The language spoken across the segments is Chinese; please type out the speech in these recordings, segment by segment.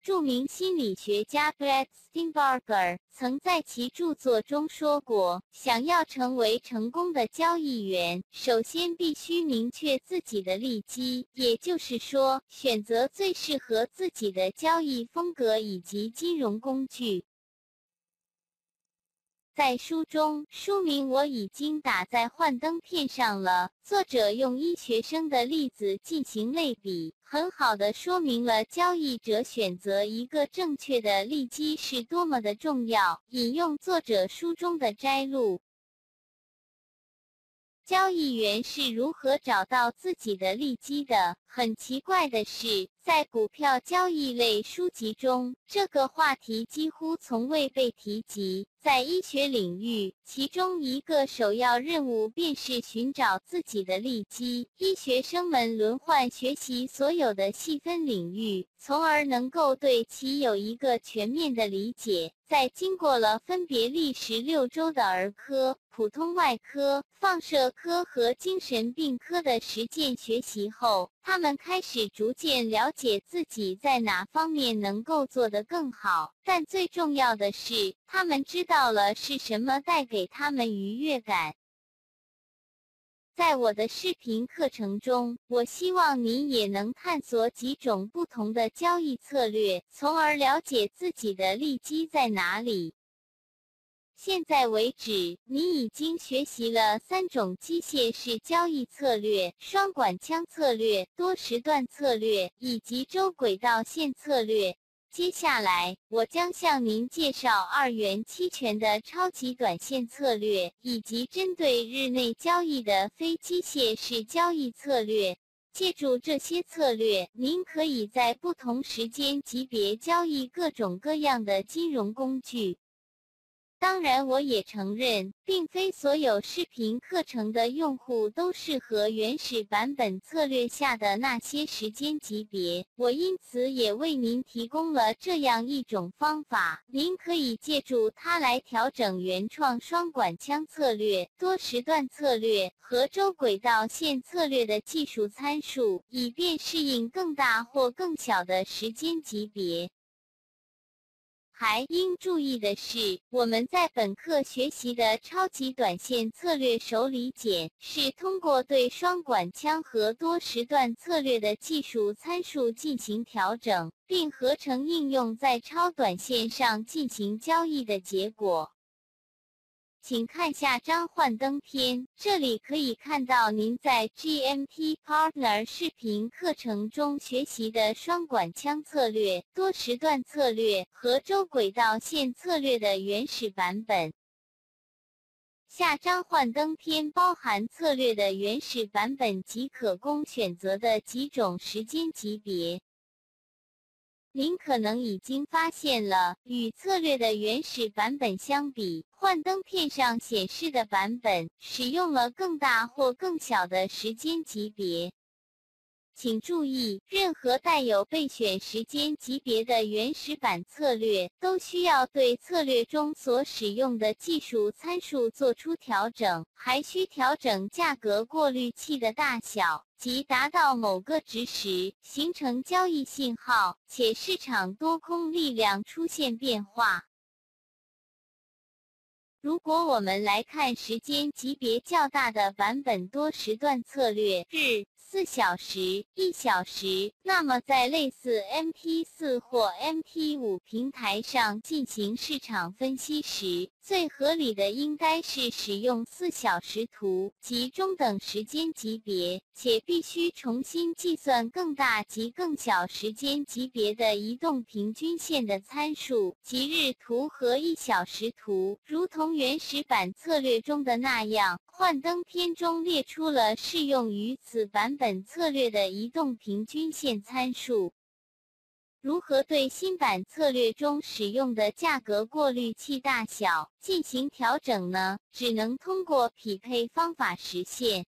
著名心理学家 Brad Steinberger 曾在其著作中说过，想要成为成功的交易员，首先必须明确自己的利基，也就是说，选择最适合自己的交易风格以及金融工具。 在书中，书名我已经打在幻灯片上了。作者用医学生的例子进行类比，很好的说明了交易者选择一个正确的利基是多么的重要。引用作者书中的摘录：交易员是如何找到自己的利基的？很奇怪的是， 在股票交易类书籍中，这个话题几乎从未被提及。在医学领域，其中一个首要任务便是寻找自己的利基。医学生们轮换学习所有的细分领域，从而能够对其有一个全面的理解。在经过了分别历时6周的儿科、普通外科、放射科和精神病科的实践学习后， 他们开始逐渐了解自己在哪方面能够做得更好，但最重要的是，他们知道了是什么带给他们愉悦感。 在我的视频课程中，我希望你也能探索几种不同的交易策略，从而了解自己的利基在哪里。 现在为止，你已经学习了3种机械式交易策略：双管枪策略、多时段策略以及周轨道线策略。接下来，我将向您介绍2元期权的超级短线策略，以及针对日内交易的非机械式交易策略。 借助这些策略，您可以在不同时间级别交易各种各样的金融工具。 当然，我也承认，并非所有视频课程的用户都适合原始版本策略下的那些时间级别。我因此也为您提供了这样一种方法，您可以借助它来调整原创双管枪策略、多时段策略和周轨道线策略的技术参数，以便适应更大或更小的时间级别。 还应注意的是，我们在本课学习的超级短线策略手理解是通过对双管枪和多时段策略的技术参数进行调整，并合成应用在超短线上进行交易的结果。 请看下张幻灯片，这里可以看到您在 GMT Partner 视频课程中学习的双管枪策略、多时段策略和周轨道线策略的原始版本。 下张幻灯片包含策略的原始版本及可供选择的几种时间级别。 您可能已经发现了，与策略的原始版本相比，幻灯片上显示的版本使用了更大或更小的时间级别。请注意，任何带有备选时间级别的原始版策略都需要对策略中所使用的技术参数做出调整，还需调整价格过滤器的大小， 即达到某个值时形成交易信号，且市场多空力量出现变化。如果我们来看时间级别较大的版本多时段策略日、4小时、1小时，那么在类似 MT4 或 MT5 平台上进行市场分析时， 最合理的应该是使用4小时图及中等时间级别，且必须重新计算更大及更小时间级别的移动平均线的参数及日图和1小时图。如同原始版策略中的那样，幻灯片中列出了适用于此版本策略的移动平均线参数。 如何对新版策略中使用的价格过滤器大小进行调整呢？只能通过匹配方法实现。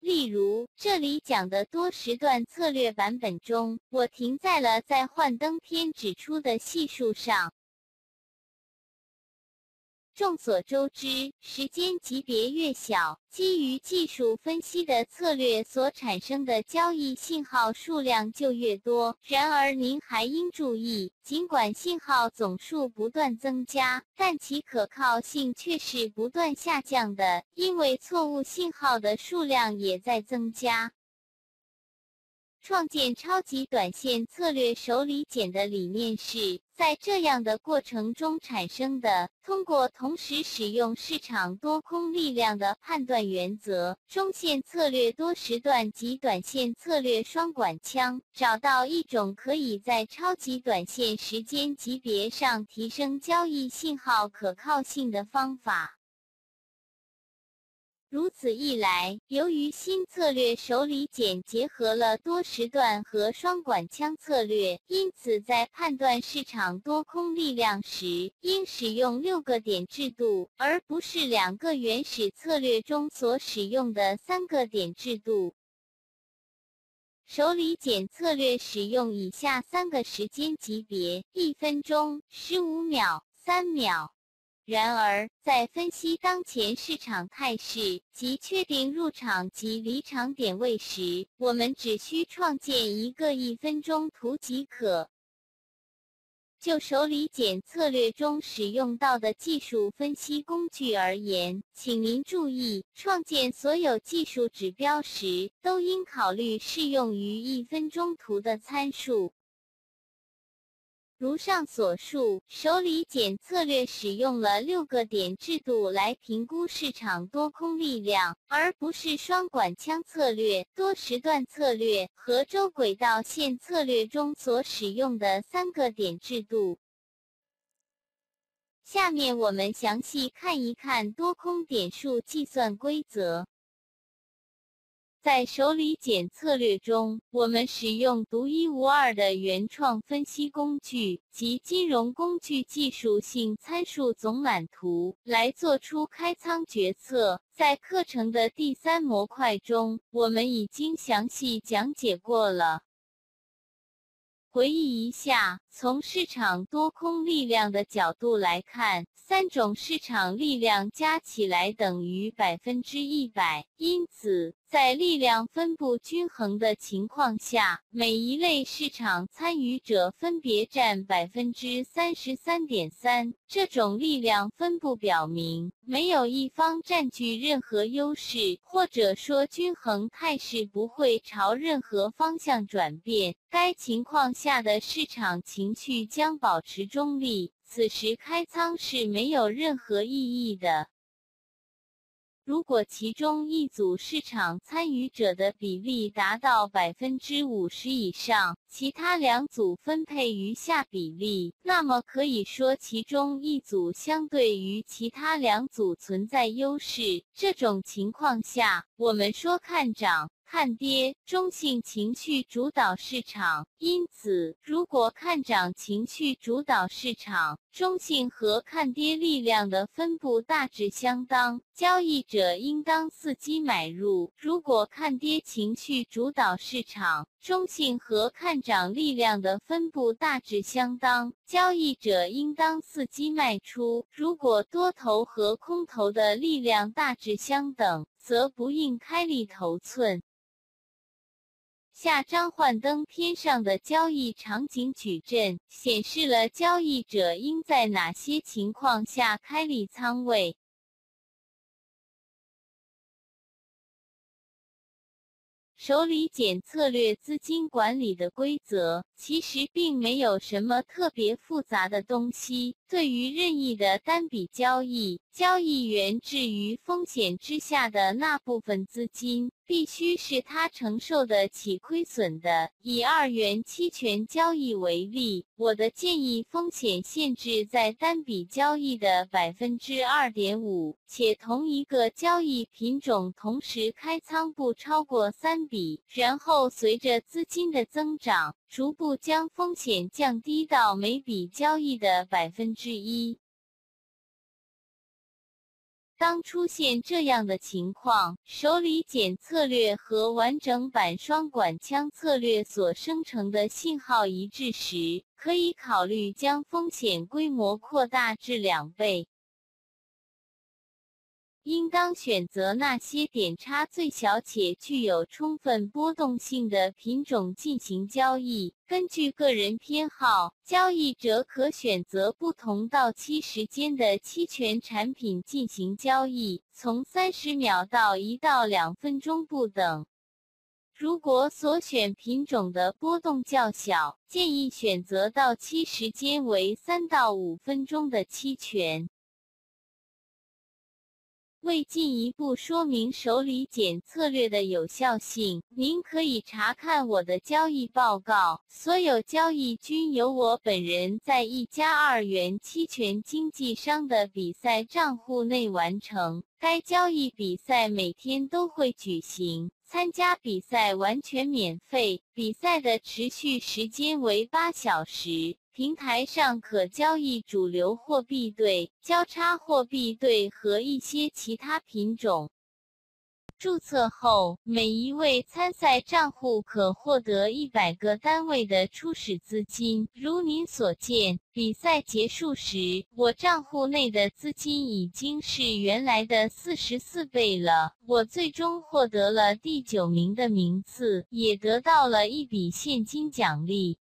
例如，这里讲的多时段策略版本中，我停在了在幻灯片指出的系数上。众所周知，时间级别越小，基于技术分析的策略所产生的交易信号数量就越多。然而，您还应注意，尽管信号总数不断增加，但其可靠性却是不断下降的，因为错误信号的数量也在增加。 创建超级短线策略手里捡的理念是在这样的过程中产生的。通过同时使用市场多空力量的判断原则、中线策略多时段及短线策略双管枪，找到一种可以在超级短线时间级别上提升交易信号可靠性的方法。 如此一来，由于新策略手里捡结合了多时段和双管枪策略，因此在判断市场多空力量时，应使用6个点制度，而不是2个原始策略中所使用的3个点制度。 手里捡策略使用以下3个时间级别：1分钟、15秒、3秒。 然而，在分析当前市场态势及确定入场及离场点位时，我们只需创建一个1分钟图即可。就手里捡策略中使用到的技术分析工具而言，请您注意，创建所有技术指标时，都应考虑适用于1分钟图的参数。 如上所述，手里捡策略使用了6个点制度来评估市场多空力量，而不是双管枪策略、多时段策略和周轨道线策略中所使用的3个点制度。下面我们详细看一看多空点数计算规则。 在手里捡策略中，我们使用独一无二的原创分析工具及金融工具技术性参数总览图来做出开仓决策。在课程的第3模块中，我们已经详细讲解过了。 回忆一下，从市场多空力量的角度来看，3种市场力量加起来等于 100%。因此，在力量分布均衡的情况下，每一类市场参与者分别占 33.3%。这种力量分布表明，没有一方占据任何优势，或者说均衡态势不会朝任何方向转变。 该情况下的市场情绪将保持中立，此时开仓是没有任何意义的。如果其中一组市场参与者的比例达到 50% 以上，其他2组分配于下比例，那么可以说其中一组相对于其他2组存在优势。这种情况下，我们说看涨。 看跌，中性情绪主导市场。因此，如果看涨情绪主导市场，中性和看跌力量的分布大致相当，交易者应当伺机买入；如果看跌情绪主导市场，中性和看涨力量的分布大致相当，交易者应当伺机卖出；如果多头和空头的力量大致相等，则不应开立头寸。 下张幻灯片上的交易场景矩阵显示了交易者应在哪些情况下开立仓位。手里捡策略资金管理的规则其实并没有什么特别复杂的东西。对于任意的单笔交易，交易员置于风险之下的那部分资金， 必须是他承受得起亏损的。以2元期权交易为例，我的建议风险限制在单笔交易的 2.5%， 且同一个交易品种同时开仓不超过3笔，然后随着资金的增长，逐步将风险降低到每笔交易的 1%。 当出现这样的情况，手里捡策略和完整版双管枪策略所生成的信号一致时，可以考虑将风险规模扩大至2倍。应当选择那些点差最小且具有充分波动性的品种进行交易。根据个人偏好，交易者可选择不同到期时间的期权产品进行交易，从30秒到1到2分钟不等。 如果所选品种的波动较小，建议选择到期时间为3到5分钟的期权。为进一步说明手里减策略的有效性，您可以查看我的交易报告。所有交易均由我本人在一家2元期权经纪商的比赛账户内完成。该交易比赛每天都会举行。 参加比赛完全免费，比赛的持续时间为8小时。平台上可交易主流货币对、交叉货币对和一些其他品种。注册后，每一位参赛账户可获得100个单位的初始资金。如您所见，比赛结束时，我账户内的资金已经是原来的44倍了。 我最终获得了第9名的名次，也得到了一笔现金奖励。